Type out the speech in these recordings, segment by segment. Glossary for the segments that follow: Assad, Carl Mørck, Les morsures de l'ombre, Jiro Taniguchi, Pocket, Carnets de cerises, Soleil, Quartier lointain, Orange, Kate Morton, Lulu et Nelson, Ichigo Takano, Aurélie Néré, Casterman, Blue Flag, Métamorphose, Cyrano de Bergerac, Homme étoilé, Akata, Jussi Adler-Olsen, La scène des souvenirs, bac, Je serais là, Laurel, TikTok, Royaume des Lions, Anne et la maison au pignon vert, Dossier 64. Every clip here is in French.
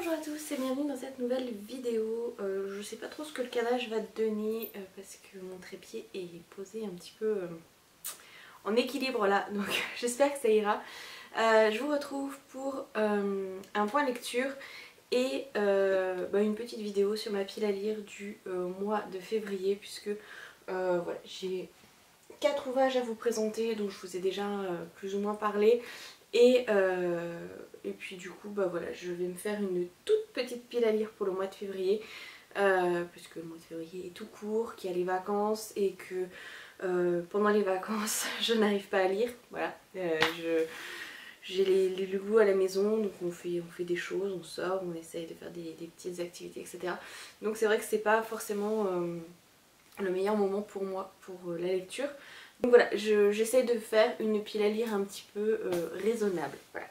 Bonjour à tous et bienvenue dans cette nouvelle vidéo. Je sais pas trop ce que le cadrage va donner parce que mon trépied est posé un petit peu en équilibre là, donc j'espère que ça ira. Je vous retrouve pour un point lecture et une petite vidéo sur ma pile à lire du mois de février, puisque voilà, j'ai 4 ouvrages à vous présenter dont je vous ai déjà plus ou moins parlé. Et puis du coup voilà, je vais me faire une toute petite pile à lire pour le mois de février, puisque le mois de février est tout court, qu'il y a les vacances et que pendant les vacances je n'arrive pas à lire. Voilà, j'ai les loulous à la maison, donc on fait des choses, on sort, on essaye de faire des petites activités, etc. Donc c'est vrai que c'est pas forcément le meilleur moment pour moi pour la lecture. Donc voilà, j'essaie de faire une pile à lire un petit peu raisonnable. Voilà.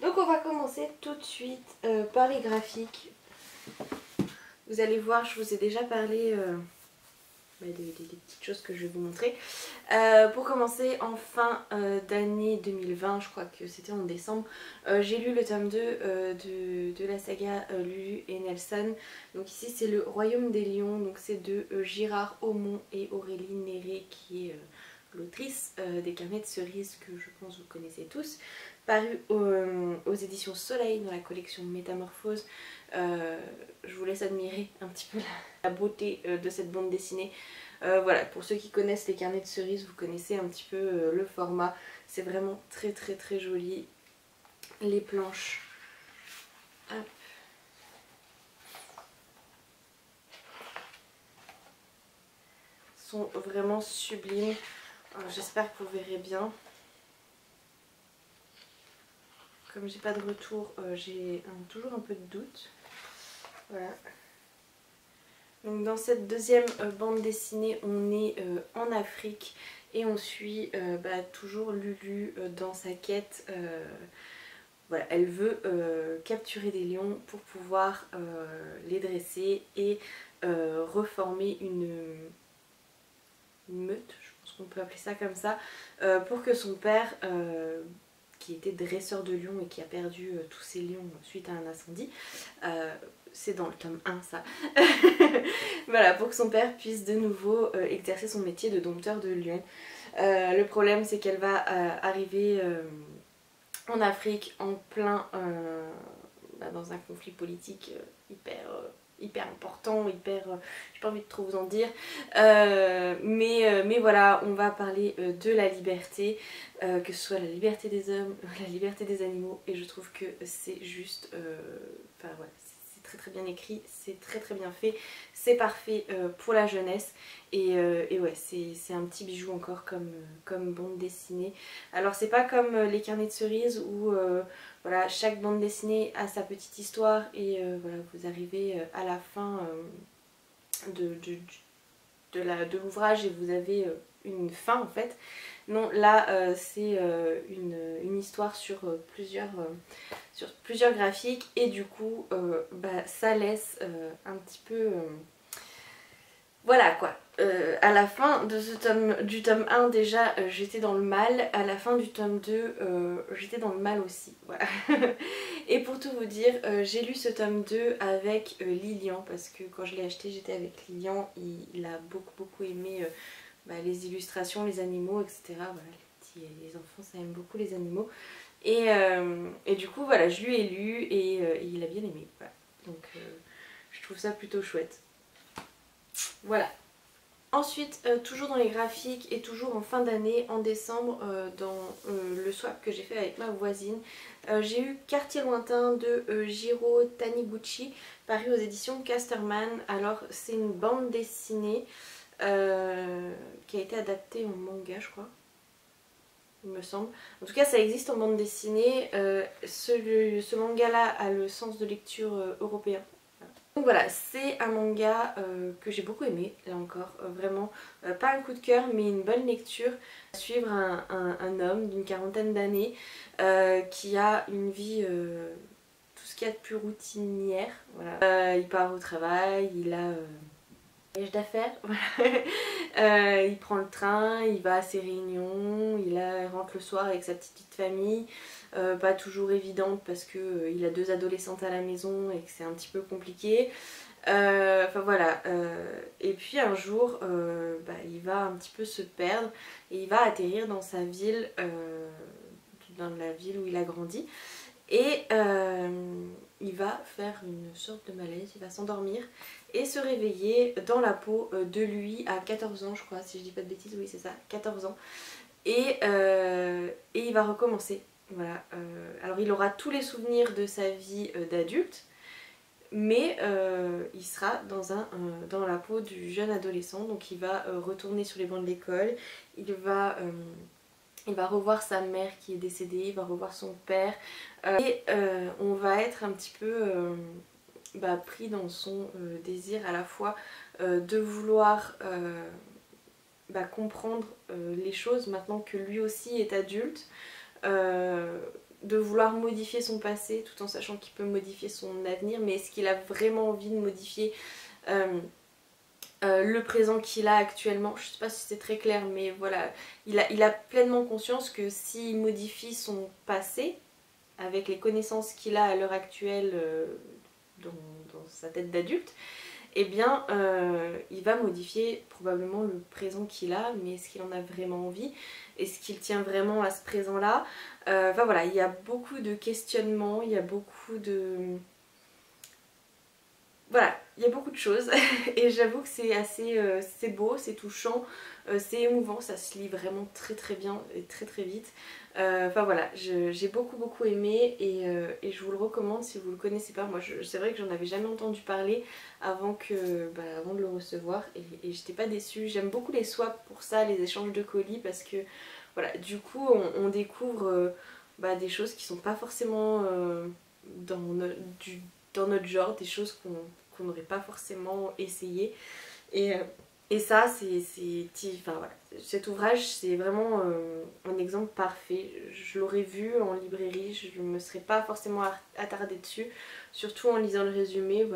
Donc on va commencer tout de suite par les graphiques. Vous allez voir, je vous ai déjà parlé des petites choses que je vais vous montrer. Pour commencer, en fin d'année 2020, je crois que c'était en décembre, j'ai lu le tome 2 de la saga Lulu et Nelson. Donc ici c'est le Royaume des Lions, donc c'est de Gérard Aumont et Aurélie Néré, qui est l'autrice des Carnets de cerises, que je pense vous connaissez tous, paru aux éditions Soleil dans la collection Métamorphose. Je vous laisse admirer un petit peu la beauté de cette bande dessinée. Voilà, pour ceux qui connaissent les Carnets de cerises, vous connaissez un petit peu le format. C'est vraiment très très très joli. Les planches. Hop. Sont vraiment sublimes. J'espère que vous verrez bien. Comme j'ai pas de retour, j'ai toujours un peu de doute. Voilà. Donc dans cette deuxième bande dessinée, on est en Afrique et on suit toujours Lulu dans sa quête. Voilà, elle veut capturer des lions pour pouvoir les dresser et reformer une meute, je pense qu'on peut appeler ça comme ça, pour que son père, qui était dresseur de lions et qui a perdu tous ses lions suite à un incendie, c'est dans le tome 1 ça, voilà, pour que son père puisse de nouveau exercer son métier de dompteur de lions. Le problème c'est qu'elle va arriver en Afrique en plein dans un conflit politique hyper important, j'ai pas envie de trop vous en dire, mais voilà, on va parler de la liberté, que ce soit la liberté des hommes, la liberté des animaux, et je trouve que c'est juste, voilà, c'est très très bien écrit, c'est très très bien fait, c'est parfait pour la jeunesse, et ouais, c'est un petit bijou encore comme bande dessinée. Alors c'est pas comme les Carnets de cerises où voilà, chaque bande dessinée a sa petite histoire et voilà, vous arrivez à la fin de l'ouvrage et vous avez une fin en fait. Non, là c'est une histoire sur plusieurs graphiques et du coup ça laisse un petit peu... Voilà quoi, à la fin de ce tome 1 déjà j'étais dans le mal, à la fin du tome 2 j'étais dans le mal aussi, voilà. Et pour tout vous dire, j'ai lu ce tome 2 avec Lilian, parce que quand je l'ai acheté j'étais avec Lilian, il a beaucoup aimé les illustrations, les animaux, etc. Voilà, les enfants ça aime beaucoup les animaux, et du coup voilà, je lui ai lu et il a bien aimé, voilà. Donc je trouve ça plutôt chouette. Voilà. Ensuite, toujours dans les graphiques et toujours en fin d'année, en décembre, dans le swap que j'ai fait avec ma voisine, j'ai eu Quartier lointain de Jiro Taniguchi, paru aux éditions Casterman. Alors c'est une bande dessinée qui a été adaptée en manga, je crois, il me semble. En tout cas ça existe en bande dessinée. Ce manga là a le sens de lecture européen. Donc voilà, c'est un manga que j'ai beaucoup aimé, là encore, vraiment, pas un coup de cœur, mais une bonne lecture. Suivre un homme d'une quarantaine d'années qui a une vie tout ce qu'il y a de plus routinière, voilà. Il part au travail, il a voyage d'affaires, voilà. Il prend le train, il va à ses réunions, il rentre le soir avec sa petite famille. Pas toujours évidente parce qu'il a deux adolescentes à la maison et que c'est un petit peu compliqué. Enfin voilà, et puis un jour il va un petit peu se perdre et il va atterrir dans sa ville, dans la ville où il a grandi, et il va faire une sorte de malaise, il va s'endormir et se réveiller dans la peau de lui à 14 ans je crois, si je dis pas de bêtises, oui c'est ça, 14 ans, et il va recommencer, voilà. Alors il aura tous les souvenirs de sa vie d'adulte, mais il sera dans la peau du jeune adolescent, donc il va retourner sur les bancs de l'école, il va revoir sa mère qui est décédée, il va revoir son père, on va être un petit peu pris dans son désir à la fois de vouloir comprendre les choses maintenant que lui aussi est adulte, de vouloir modifier son passé tout en sachant qu'il peut modifier son avenir, mais est-ce qu'il a vraiment envie de modifier le présent qu'il a actuellement? Je sais pas si c'est très clair, mais voilà, il a pleinement conscience que s'il modifie son passé avec les connaissances qu'il a à l'heure actuelle dans sa tête d'adulte, eh bien il va modifier probablement le présent qu'il a, mais est-ce qu'il en a vraiment envie? Est-ce qu'il tient vraiment à ce présent-là? Voilà, il y a beaucoup de questionnements, il y a beaucoup de... Voilà, il y a beaucoup de choses et j'avoue que c'est assez c'est beau, c'est touchant, c'est émouvant, ça se lit vraiment très très bien et très très vite. Voilà, j'ai beaucoup aimé et je vous le recommande si vous le connaissez pas. Moi c'est vrai que j'en avais jamais entendu parler avant de le recevoir et j'étais pas déçue. J'aime beaucoup les swaps pour ça, les échanges de colis, parce que voilà, du coup on découvre des choses qui sont pas forcément dans notre genre, des choses qu'on n'aurait pas forcément essayé, et ça voilà, cet ouvrage c'est vraiment un exemple parfait. Je l'aurais vu en librairie, je ne me serais pas forcément attardée dessus, surtout en lisant le résumé.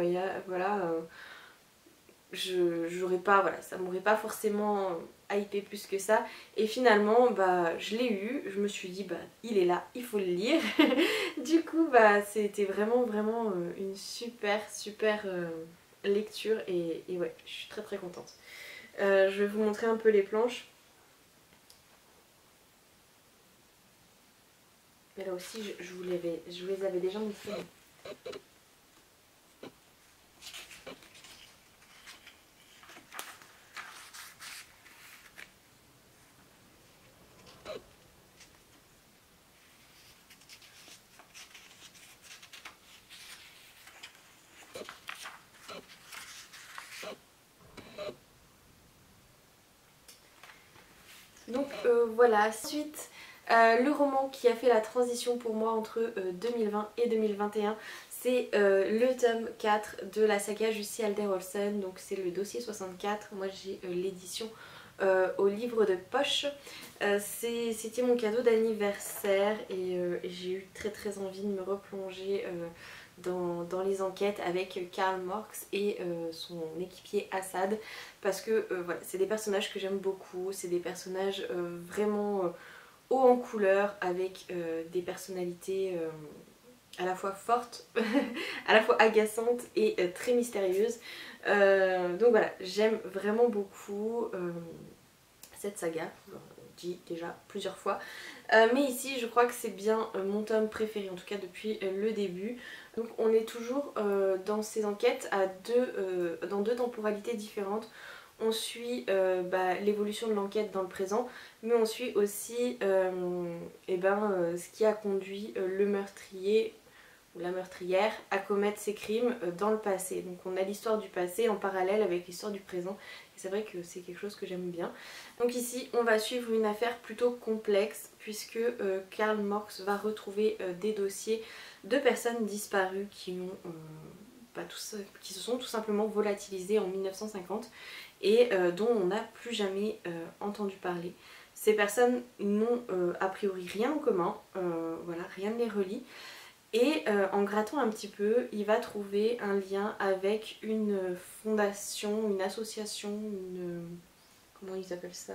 Ça m'aurait pas forcément hypé plus que ça, et finalement je l'ai eu, je me suis dit il est là, il faut le lire. Du coup c'était vraiment une super lecture et ouais, je suis très contente. Je vais vous montrer un peu les planches, mais là aussi je vous les avais déjà montrées. Donc voilà, ensuite le roman qui a fait la transition pour moi entre 2020 et 2021, c'est le tome 4 de la saga Jussi Adler-Olsen, donc c'est le dossier 64, moi j'ai l'édition au livre de poche. C'était mon cadeau d'anniversaire et j'ai eu très envie de me replonger dans les enquêtes avec Carl Mørck et son équipier Assad, parce que voilà, c'est des personnages que j'aime beaucoup, c'est des personnages vraiment hauts en couleur, avec des personnalités à la fois fortes, à la fois agaçantes et très mystérieuses. Donc voilà, j'aime vraiment beaucoup cette saga, dit déjà plusieurs fois, mais ici je crois que c'est bien mon tome préféré, en tout cas depuis le début. Donc on est toujours dans ces enquêtes dans deux temporalités différentes. On suit l'évolution de l'enquête dans le présent, mais on suit aussi ce qui a conduit le meurtrier ou la meurtrière à commettre ses crimes dans le passé. Donc on a l'histoire du passé en parallèle avec l'histoire du présent, et c'est vrai que c'est quelque chose que j'aime bien. Donc ici on va suivre une affaire plutôt complexe, puisque Carl Mørck va retrouver des dossiers de personnes disparues qui se sont tout simplement volatilisées en 1950 et dont on n'a plus jamais entendu parler. Ces personnes n'ont a priori rien en commun, voilà, rien ne les relie. Et en grattant un petit peu, il va trouver un lien avec une fondation, une association, comment ils appellent ça,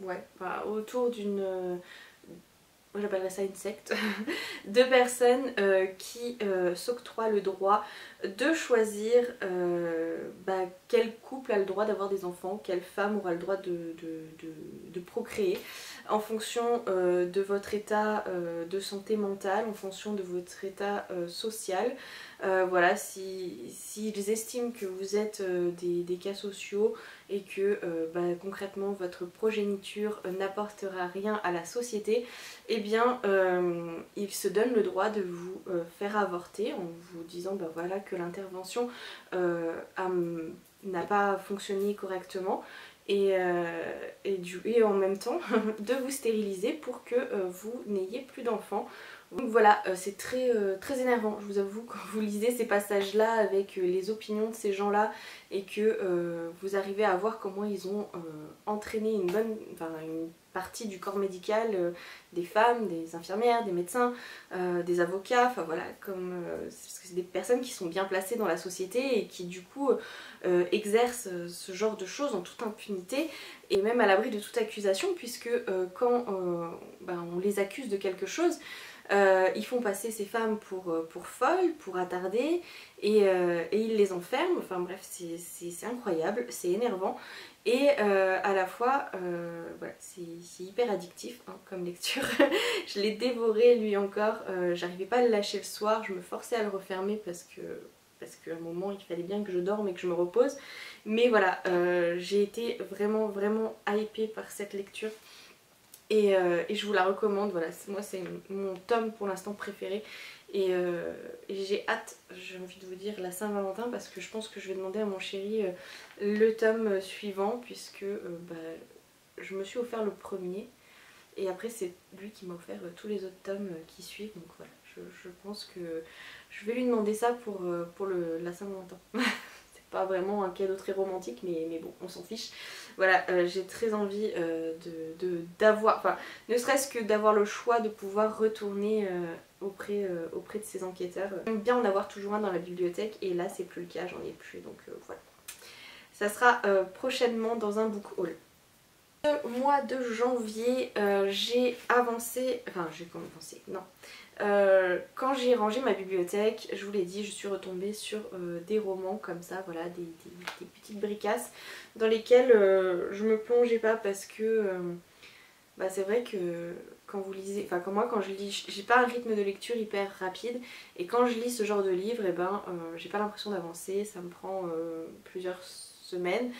ouais, bah, autour d'une, j'appellerais ça une secte, de personnes qui s'octroient le droit de choisir bah, quel couple a le droit d'avoir des enfants, quelle femme aura le droit de procréer, en fonction de votre état de santé mentale, en fonction de votre état social. Voilà, s'ils estiment que vous êtes des cas sociaux et que bah, concrètement votre progéniture n'apportera rien à la société, eh bien ils se donnent le droit de vous faire avorter en vous disant bah, voilà, que l'intervention n'a pas fonctionné correctement. Et en même temps de vous stériliser pour que vous n'ayez plus d'enfants. Donc voilà, c'est très énervant, je vous avoue, quand vous lisez ces passages là avec les opinions de ces gens là et que vous arrivez à voir comment ils ont entraîné une partie du corps médical, des femmes, des infirmières, des médecins, des avocats, enfin voilà, comme, parce que c'est des personnes qui sont bien placées dans la société et qui du coup exercent ce genre de choses en toute impunité et même à l'abri de toute accusation, puisque quand ben, on les accuse de quelque chose, ils font passer ces femmes pour folles, pour attardées, et ils les enferment. Enfin bref, c'est incroyable, c'est énervant, et à la fois, voilà, c'est hyper addictif hein, comme lecture. Je l'ai dévoré lui encore, j'arrivais pas à le lâcher le soir, je me forçais à le refermer parce qu'à un moment il fallait bien que je dorme et que je me repose. Mais voilà, j'ai été vraiment vraiment hypée par cette lecture. Et je vous la recommande, voilà, moi c'est mon tome pour l'instant préféré et j'ai hâte, j'ai envie de vous dire, la Saint-Valentin, parce que je pense que je vais demander à mon chéri le tome suivant, puisque bah, je me suis offert le premier et après c'est lui qui m'a offert tous les autres tomes qui suivent, donc voilà, je pense que je vais lui demander ça pour la Saint-Valentin. Pas vraiment un cadeau très romantique, mais bon, on s'en fiche. Voilà, j'ai très envie d'avoir, enfin, ne serait-ce que d'avoir le choix de pouvoir retourner auprès de ces enquêteurs. J'aime bien en avoir toujours un dans la bibliothèque, et là c'est plus le cas, j'en ai plus, donc voilà. Ça sera prochainement dans un book haul. Le mois de janvier, j'ai avancé, enfin j'ai quand même avancé, non. Quand j'ai rangé ma bibliothèque, je vous l'ai dit, je suis retombée sur des romans comme ça, voilà, des petites bricasses dans lesquelles je me plongeais pas, parce que bah, c'est vrai que quand vous lisez, enfin quand moi quand je lis, j'ai pas un rythme de lecture hyper rapide, et quand je lis ce genre de livre, eh ben, j'ai pas l'impression d'avancer, ça me prend plusieurs semaines,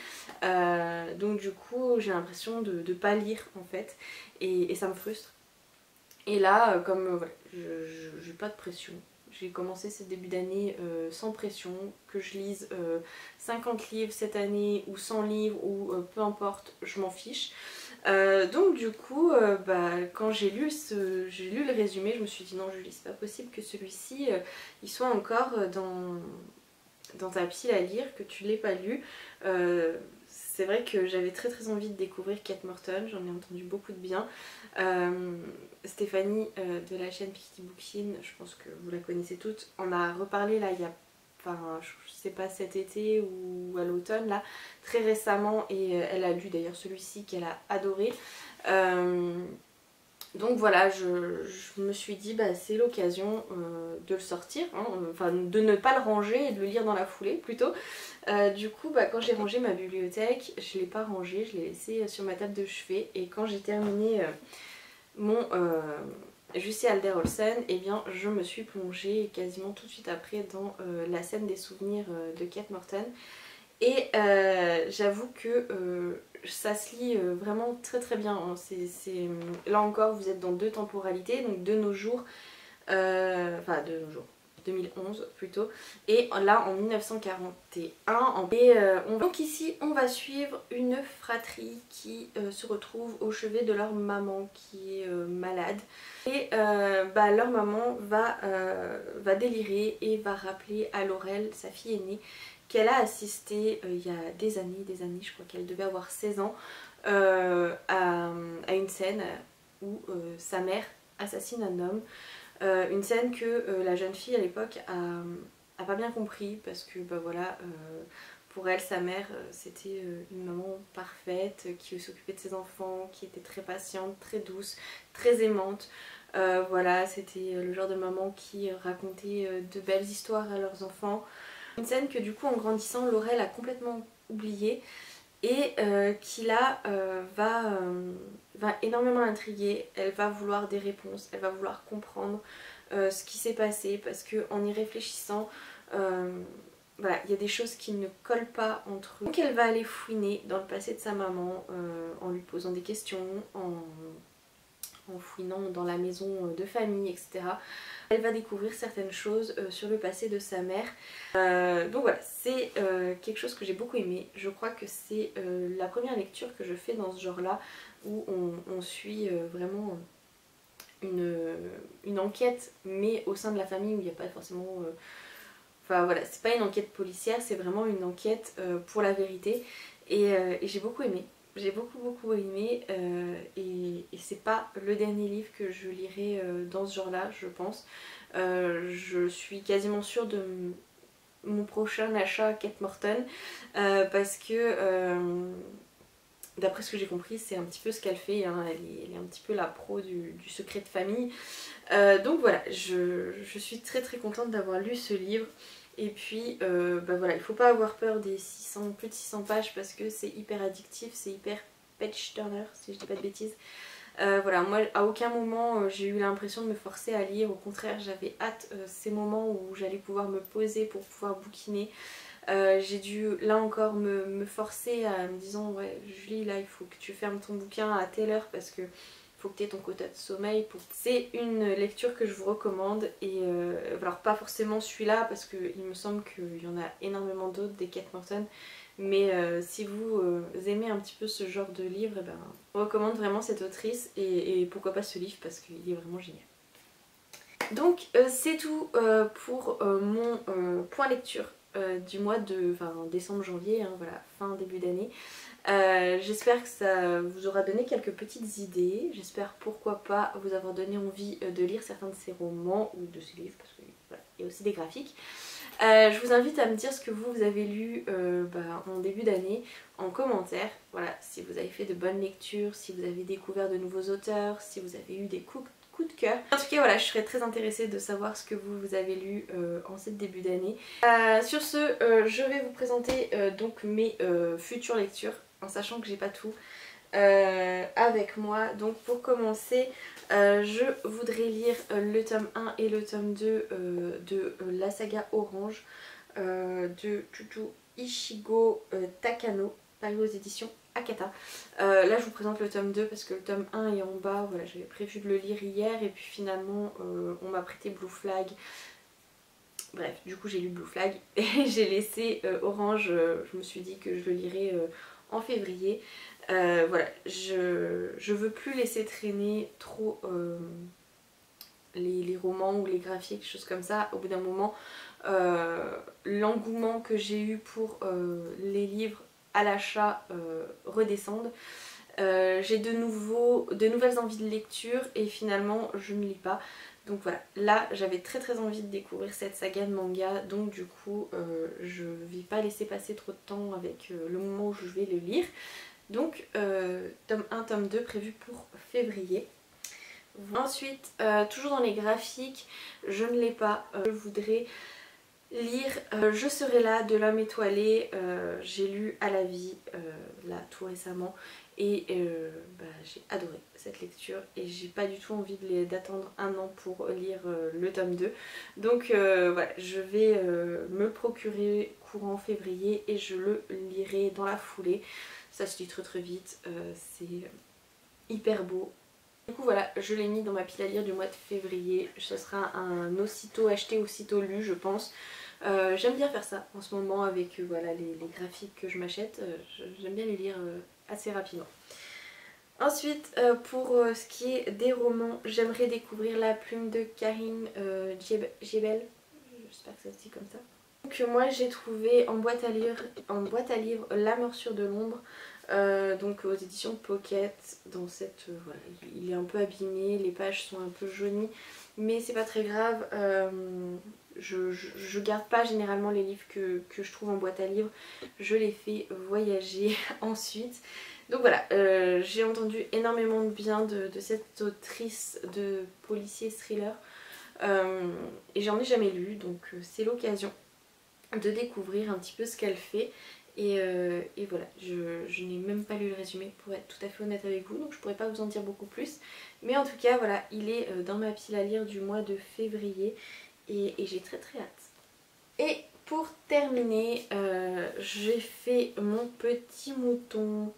donc du coup j'ai l'impression de pas lire en fait, et ça me frustre. Et là, comme voilà, je n'ai pas de pression, j'ai commencé ce début d'année sans pression, que je lise 50 livres cette année ou 100 livres ou peu importe, je m'en fiche. Donc du coup, bah, quand j'ai lu le résumé, je me suis dit non Julie, c'est pas possible que celui-ci, il soit encore dans ta pile à lire, que tu ne l'aies pas lu. C'est vrai que j'avais très envie de découvrir Kate Morton, j'en ai entendu beaucoup de bien. Stéphanie de la chaîne Picky Bookin, je pense que vous la connaissez toutes, on a reparlé là il y a, enfin je sais pas, cet été ou à l'automne là, très récemment, et elle a lu d'ailleurs celui-ci qu'elle a adoré. Donc voilà, je me suis dit bah, c'est l'occasion de le sortir, hein, enfin de ne pas le ranger et de le lire dans la foulée plutôt. Du coup bah, quand j'ai rangé ma bibliothèque, je ne l'ai pas rangée, je l'ai laissée sur ma table de chevet, et quand j'ai terminé mon Jussi Adler-Olsen, eh bien je me suis plongée quasiment tout de suite après dans la scène des souvenirs de Kate Morton. Et j'avoue que ça se lit vraiment très bien. Hein. Là encore, vous êtes dans deux temporalités, donc de nos jours, enfin de nos jours, 2011 plutôt, et là en 1941. Et donc ici, on va suivre une fratrie qui se retrouve au chevet de leur maman qui est malade. Et bah, leur maman va délirer et va rappeler à Laurel, sa fille aînée, qu'elle a assisté il y a des années, je crois qu'elle devait avoir 16 ans, à une scène où sa mère assassine un homme. Une scène que la jeune fille à l'époque a, a pas bien compris parce que bah voilà, pour elle sa mère c'était une maman parfaite qui s'occupait de ses enfants, qui était très patiente, très douce, très aimante. Voilà, c'était le genre de maman qui racontait de belles histoires à leurs enfants. Une scène que du coup en grandissant Laurel a complètement oubliée et qui là va énormément intriguer. Elle va vouloir des réponses, elle va vouloir comprendre ce qui s'est passé parce qu'en y réfléchissant, voilà, il y a des choses qui ne collent pas entre eux. Donc elle va aller fouiner dans le passé de sa maman en lui posant des questions, en fouinant dans la maison de famille, etc. Elle va découvrir certaines choses sur le passé de sa mère. Donc voilà, c'est quelque chose que j'ai beaucoup aimé. Je crois que c'est la première lecture que je fais dans ce genre-là, où on suit vraiment une enquête, mais au sein de la famille, où il n'y a pas forcément... Enfin voilà, c'est pas une enquête policière, c'est vraiment une enquête pour la vérité. Et j'ai beaucoup aimé. J'ai beaucoup aimé et c'est pas le dernier livre que je lirai dans ce genre là je pense. Je suis quasiment sûre de mon prochain achat Kate Morton parce que d'après ce que j'ai compris c'est un petit peu ce qu'elle fait, hein. Elle est un petit peu la pro du secret de famille. Donc voilà, je suis très contente d'avoir lu ce livre. Et puis bah voilà, il faut pas avoir peur des 600, plus de 600 pages parce que c'est hyper addictif, c'est hyper page turner si je dis pas de bêtises. Voilà, moi à aucun moment j'ai eu l'impression de me forcer à lire, au contraire j'avais hâte ces moments où j'allais pouvoir me poser pour pouvoir bouquiner. J'ai dû là encore me forcer à me disant ouais Julie là il faut que tu fermes ton bouquin à telle heure parce que faut que tu aies ton quota de sommeil. C'est une lecture que je vous recommande et alors pas forcément celui-là parce qu'il me semble qu'il y en a énormément d'autres des Kate Morton, mais si vous aimez un petit peu ce genre de livre, eh ben, je recommande vraiment cette autrice et pourquoi pas ce livre parce qu'il est vraiment génial. Donc c'est tout pour mon point lecture du mois de décembre-janvier, hein, voilà, fin début d'année. J'espère que ça vous aura donné quelques petites idées, j'espère pourquoi pas vous avoir donné envie de lire certains de ces romans ou de ces livres parce qu'il voilà, y a aussi des graphiques. Je vous invite à me dire ce que vous avez lu en début d'année en commentaire, voilà, si vous avez fait de bonnes lectures, si vous avez découvert de nouveaux auteurs, si vous avez eu des coups de cœur. En tout cas voilà, je serais très intéressée de savoir ce que vous avez lu en ce début d'année. Sur ce, je vais vous présenter donc mes futures lectures, en sachant que j'ai pas tout avec moi. Donc pour commencer, je voudrais lire le tome 1 et le tome 2 de la saga Orange de Ichigo Takano, paru aux éditions Akata. Là je vous présente le tome 2 parce que le tome 1 est en bas, voilà, j'avais prévu de le lire hier et puis finalement on m'a prêté Blue Flag. Bref, du coup j'ai lu Blue Flag et j'ai laissé Orange, je me suis dit que je le lirais en février. Voilà, je veux plus laisser traîner trop les romans ou les graphiques, choses comme ça. Au bout d'un moment, l'engouement que j'ai eu pour les livres à l'achat redescendent. J'ai de nouvelles envies de lecture et finalement je ne lis pas. Donc voilà, là j'avais très envie de découvrir cette saga de manga, donc du coup je vais pas laisser passer trop de temps avec le moment où je vais le lire. Donc tome 1, tome 2 prévu pour février. Ensuite, toujours dans les graphiques, je ne l'ai pas, je voudrais lire Je serais là de L'Homme étoilé. J'ai lu à la vie là tout récemment et j'ai adoré cette lecture et j'ai pas du tout envie d'attendre un an pour lire le tome 2. Donc voilà, je vais me procurer courant février et je le lirai dans la foulée. Ça se lit très vite, c'est hyper beau. Du coup voilà, je l'ai mis dans ma pile à lire du mois de février, ce sera un aussitôt acheté, aussitôt lu je pense. J'aime bien faire ça en ce moment avec voilà, les graphiques que je m'achète, j'aime bien les lire assez rapidement. Ensuite pour ce qui est des romans, j'aimerais découvrir La plume de Karine Giebel, j'espère que ça se dit comme ça. Donc moi j'ai trouvé en boîte à livres La morsure de l'ombre. Donc aux éditions Pocket, dans cette voilà, il est un peu abîmé, les pages sont un peu jaunies, mais c'est pas très grave. Je garde pas généralement les livres que je trouve en boîte à livres, je les fais voyager ensuite. Donc voilà, j'ai entendu énormément de bien de cette autrice de policier thriller et j'en ai jamais lu, donc c'est l'occasion de découvrir un petit peu ce qu'elle fait. Et voilà, je n'ai même pas lu le résumé pour être tout à fait honnête avec vous, donc je pourrais pas vous en dire beaucoup plus. Mais en tout cas, voilà, il est dans ma pile à lire du mois de février et j'ai très très hâte. Et pour terminer, j'ai fait mon petit mouton.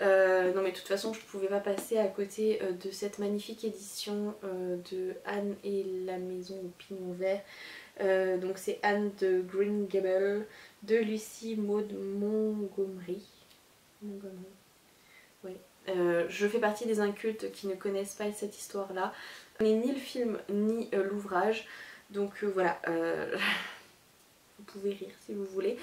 Non mais de toute façon, je pouvais pas passer à côté de cette magnifique édition de Anne et la maison au pignon vert. Donc c'est Anne de Green Gables de Lucy Maud Montgomery. Ouais. Je fais partie des incultes qui ne connaissent pas cette histoire là. Je n'ai ni le film ni l'ouvrage, donc voilà, vous pouvez rire si vous voulez.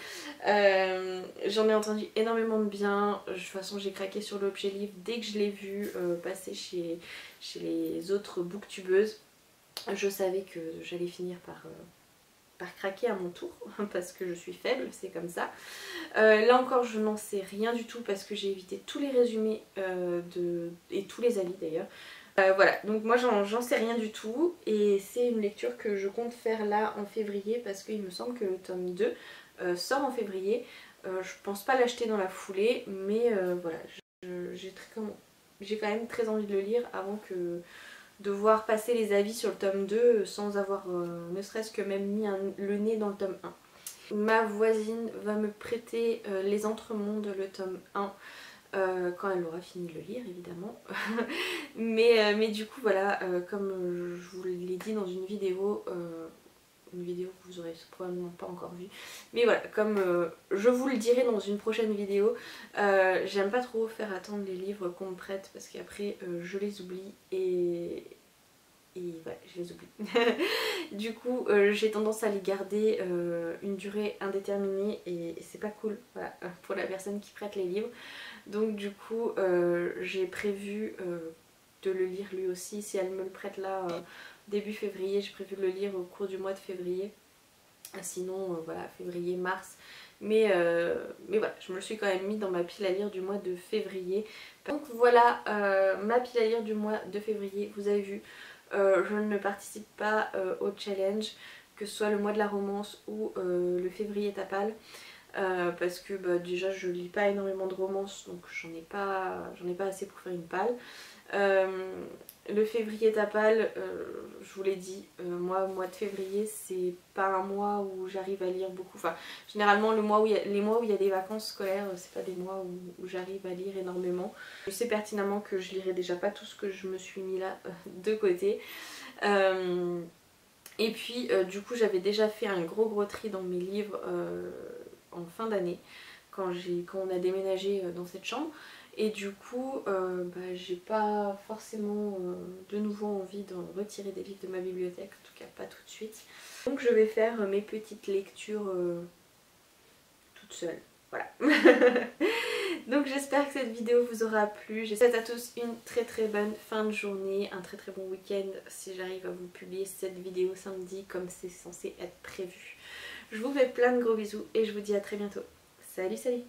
J'en ai entendu énormément de bien, de toute façon j'ai craqué sur l'objet livre dès que je l'ai vu passer chez les autres booktubeuses. Je savais que j'allais finir par craquer à mon tour, parce que je suis faible, c'est comme ça. Là encore, je n'en sais rien du tout, parce que j'ai évité tous les résumés et tous les avis d'ailleurs. Voilà, donc moi j'en sais rien du tout, et c'est une lecture que je compte faire là en février, parce qu'il me semble que le tome 2 sort en février. Je pense pas l'acheter dans la foulée, mais voilà, j'ai quand même très envie de le lire avant que... devoir passer les avis sur le tome 2 sans avoir ne serait-ce que même mis le nez dans le tome 1. Ma voisine va me prêter les Entremondes, le tome 1, quand elle aura fini de le lire évidemment. mais du coup voilà, comme je vous l'ai dit dans une vidéo que vous aurez probablement pas encore vue, mais voilà, comme je vous le dirai dans une prochaine vidéo, j'aime pas trop faire attendre les livres qu'on me prête parce qu'après je les oublie et voilà, je les oublie. Du coup j'ai tendance à les garder une durée indéterminée et c'est pas cool, voilà, pour la personne qui prête les livres. Donc du coup j'ai prévu de le lire lui aussi, si elle me le prête là début février, j'ai prévu de le lire au cours du mois de février, sinon voilà, février, mars, mais voilà, je me le suis quand même mis dans ma pile à lire du mois de février. Donc voilà, ma pile à lire du mois de février, vous avez vu, je ne participe pas au challenge, que ce soit le mois de la romance ou le février tapal, parce que bah, déjà je lis pas énormément de romances, donc j'en ai pas assez pour faire une palle. Le février tapal, je vous l'ai dit, moi, mois de février, c'est pas un mois où j'arrive à lire beaucoup. Enfin, généralement, les mois où il y a des vacances scolaires, c'est pas des mois où j'arrive à lire énormément. Je sais pertinemment que je lirai déjà pas tout ce que je me suis mis là de côté. Et puis, du coup, j'avais déjà fait un gros tri dans mes livres en fin d'année, quand on a déménagé dans cette chambre. Et du coup, bah, j'ai pas forcément de nouveau envie d'en retirer des livres de ma bibliothèque, en tout cas pas tout de suite. Donc je vais faire mes petites lectures toute seule, voilà. Donc j'espère que cette vidéo vous aura plu, je souhaite à tous une très très bonne fin de journée, un très très bon week-end si j'arrive à vous publier cette vidéo samedi comme c'est censé être prévu. Je vous fais plein de gros bisous et je vous dis à très bientôt. Salut salut!